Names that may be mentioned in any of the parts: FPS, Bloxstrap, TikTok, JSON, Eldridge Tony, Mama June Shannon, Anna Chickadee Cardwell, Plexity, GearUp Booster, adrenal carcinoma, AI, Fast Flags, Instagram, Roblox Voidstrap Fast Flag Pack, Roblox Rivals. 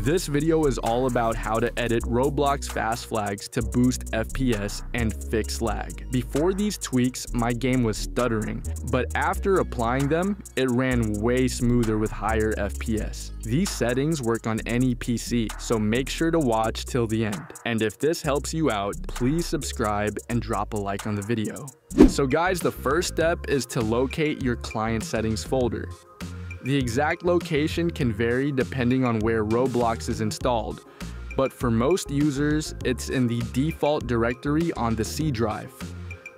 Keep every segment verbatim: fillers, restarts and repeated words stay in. This video is all about how to edit Roblox fast flags to boost F P S and fix lag. Before these tweaks, my game was stuttering, but after applying them, it ran way smoother with higher F P S. These settings work on any P C, so make sure to watch till the end. And if this helps you out, please subscribe and drop a like on the video. So guys, the first step is to locate your client settings folder. The exact location can vary depending on where Roblox is installed, but for most users, it's in the default directory on the C drive.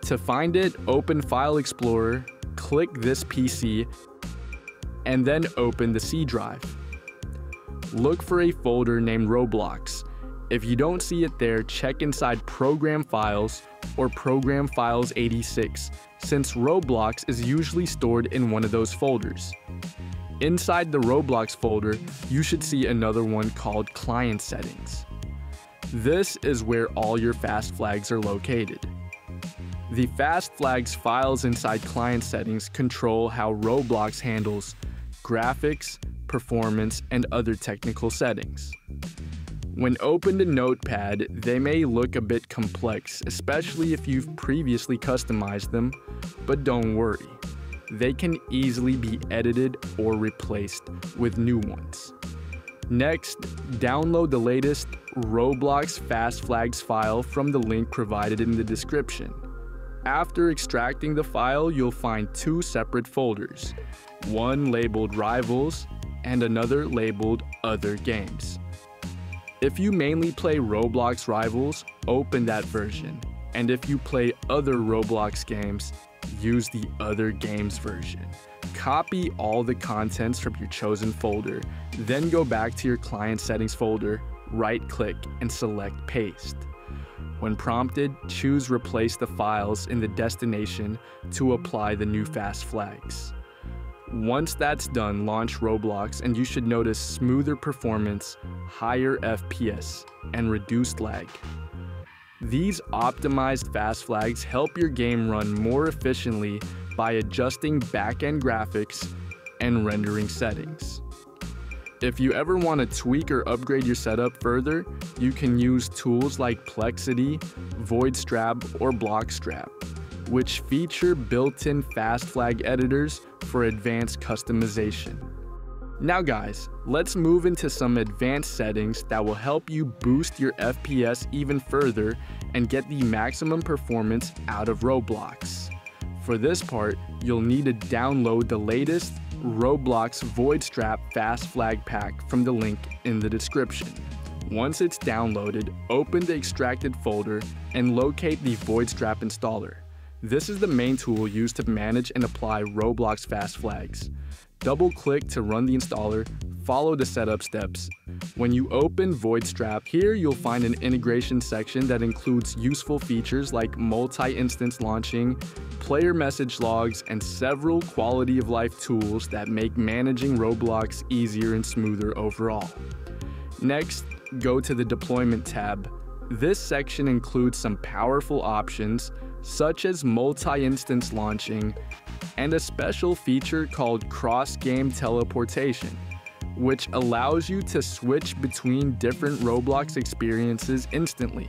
To find it, open File Explorer, click this P C, and then open the C drive. Look for a folder named Roblox. If you don't see it there, check inside Program Files or Program Files eighty-six, since Roblox is usually stored in one of those folders. Inside the Roblox folder, you should see another one called Client Settings. This is where all your fast flags are located. The fast flags files inside Client Settings control how Roblox handles graphics, performance, and other technical settings. When opened in Notepad, they may look a bit complex, especially if you've previously customized them, but don't worry. They can easily be edited or replaced with new ones. Next, download the latest Roblox Fast Flags file from the link provided in the description. After extracting the file, you'll find two separate folders, one labeled Rivals and another labeled Other Games. If you mainly play Roblox Rivals, open that version, and if you play other Roblox games, use the Other Games version. Copy all the contents from your chosen folder, then go back to your client settings folder, right-click, and select Paste. When prompted, choose Replace the files in the destination to apply the new fast flags. Once that's done, launch Roblox and you should notice smoother performance, higher F P S, and reduced lag. These optimized fast flags help your game run more efficiently by adjusting back-end graphics and rendering settings. If you ever want to tweak or upgrade your setup further, you can use tools like Plexity, Voidstrap, or Bloxstrap, which feature built-in fast flag editors for advanced customization. Now guys, let's move into some advanced settings that will help you boost your F P S even further and get the maximum performance out of Roblox. For this part, you'll need to download the latest Roblox Voidstrap Fast Flag Pack from the link in the description. Once it's downloaded, open the extracted folder and locate the Voidstrap installer. This is the main tool used to manage and apply Roblox fast flags. Double-click to run the installer, follow the setup steps. When you open Voidstrap, here you'll find an integration section that includes useful features like multi-instance launching, player message logs, and several quality-of-life tools that make managing Roblox easier and smoother overall. Next, go to the Deployment tab. This section includes some powerful options, such as multi-instance launching, and a special feature called cross-game teleportation, which allows you to switch between different Roblox experiences instantly.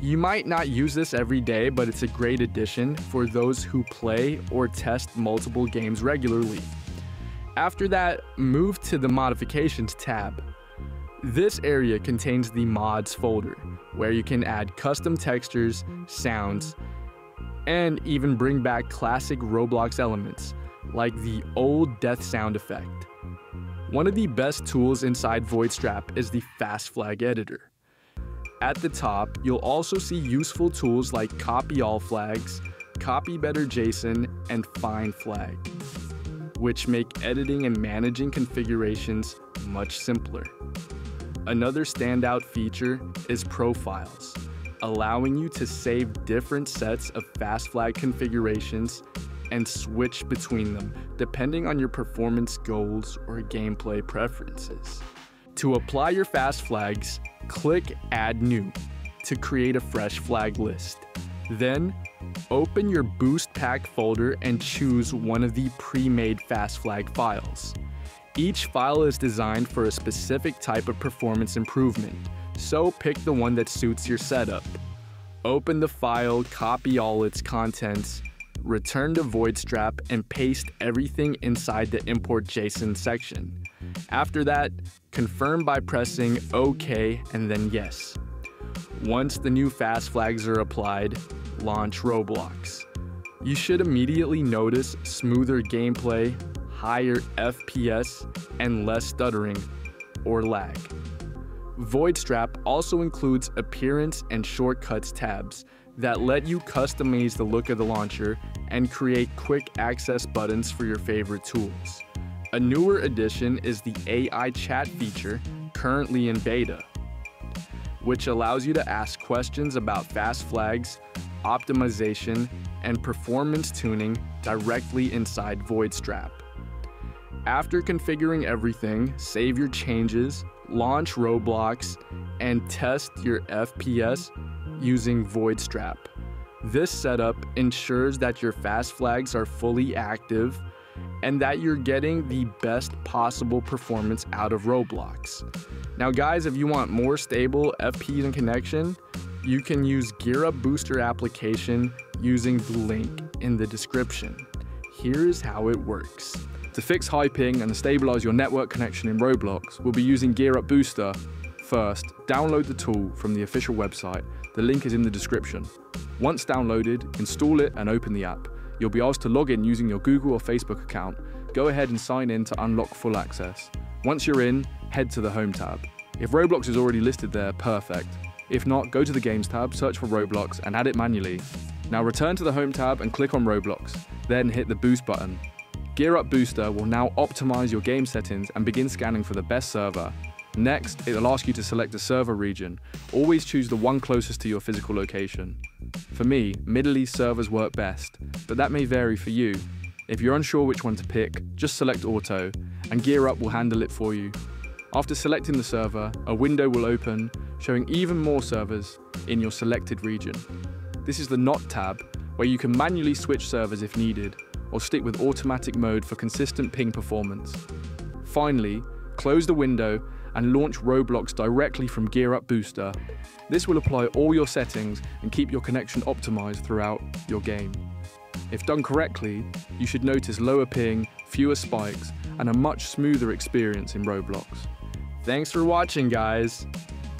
You might not use this every day, but it's a great addition for those who play or test multiple games regularly. After that, move to the Modifications tab. This area contains the Mods folder, where you can add custom textures, sounds, and even bring back classic Roblox elements, like the old death sound effect. One of the best tools inside Voidstrap is the Fast Flag Editor. At the top, you'll also see useful tools like Copy All Flags, Copy Better JSON, and Find Flag, which make editing and managing configurations much simpler. Another standout feature is Profiles, allowing you to save different sets of fast flag configurations and switch between them depending on your performance goals or gameplay preferences. To apply your fast flags, click Add New to create a fresh flag list. Then, open your Boost Pack folder and choose one of the pre-made fast flag files. Each file is designed for a specific type of performance improvement, so pick the one that suits your setup. Open the file, copy all its contents, return to Voidstrap, and paste everything inside the Import JSON section. After that, confirm by pressing OK and then Yes. Once the new fast flags are applied, launch Roblox. You should immediately notice smoother gameplay, higher F P S, and less stuttering or lag. Voidstrap also includes appearance and shortcuts tabs that let you customize the look of the launcher and create quick access buttons for your favorite tools. A newer addition is the A I chat feature, currently in beta, which allows you to ask questions about fast flags, optimization, and performance tuning directly inside Voidstrap. After configuring everything, save your changes, launch Roblox, and test your F P S using Voidstrap. This setup ensures that your fast flags are fully active and that you're getting the best possible performance out of Roblox. Now guys, if you want more stable F P S and connection, you can use GearUp Booster application using the link in the description. Here's how it works. To fix high ping and stabilize your network connection in Roblox, we'll be using GearUp Booster. First, download the tool from the official website. The link is in the description. Once downloaded, install it and open the app. You'll be asked to log in using your Google or Facebook account. Go ahead and sign in to unlock full access. Once you're in, head to the Home tab. If Roblox is already listed there, perfect. If not, go to the Games tab, search for Roblox, and add it manually. Now return to the Home tab and click on Roblox, then hit the Boost button. GearUp Booster will now optimize your game settings and begin scanning for the best server. Next, it'll ask you to select a server region. Always choose the one closest to your physical location. For me, Middle East servers work best, but that may vary for you. If you're unsure which one to pick, just select Auto, and GearUp will handle it for you. After selecting the server, a window will open, showing even more servers in your selected region. This is the Not tab, where you can manually switch servers if needed, or stick with automatic mode for consistent ping performance. Finally, close the window and launch Roblox directly from GearUp Booster. This will apply all your settings and keep your connection optimized throughout your game. If done correctly, you should notice lower ping, fewer spikes, and a much smoother experience in Roblox. Thanks for watching, guys.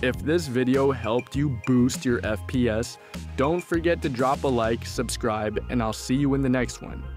If this video helped you boost your F P S, don't forget to drop a like, subscribe, and I'll see you in the next one.